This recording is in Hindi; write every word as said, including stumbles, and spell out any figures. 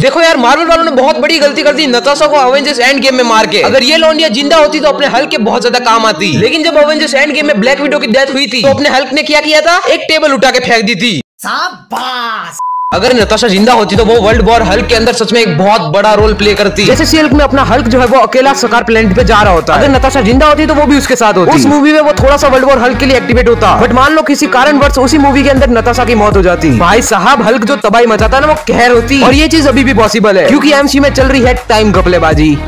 देखो यार, मार्वल वालों ने बहुत बड़ी गलती कर दी नताशा को अवेंजर्स एंड गेम में मार के। अगर ये लौंडिया जिंदा होती तो अपने हल्क के बहुत ज्यादा काम आती, लेकिन जब अवेंजर्स एंड गेम में ब्लैक विडो की डेथ हुई थी तो अपने हल्क ने क्या किया था, एक टेबल उठा के फेंक दी थी। शाबाश! अगर नताशा जिंदा होती तो वो वर्ल्ड वॉर हल्क के अंदर सच में एक बहुत बड़ा रोल प्ले करती, जैसे सिल्क में अपना हल्क जो है वो अकेला सकार प्लेनेट पे जा रहा होता। अगर नताशा जिंदा होती तो वो भी उसके साथ होती, उस मूवी में वो थोड़ा सा वर्ल्ड वॉर हल्क के लिए एक्टिवेट होता। बट मान लो किसी कारणवश उसी मूवी के अंदर नताशा की मौत हो जाती, भाई साहब हल्क जो तबाही मचाता ना वो कहर होती, और ये चीज अभी भी पॉसिबल है क्योंकि एमसीयू में चल रही है टाइम घपलेबाजी।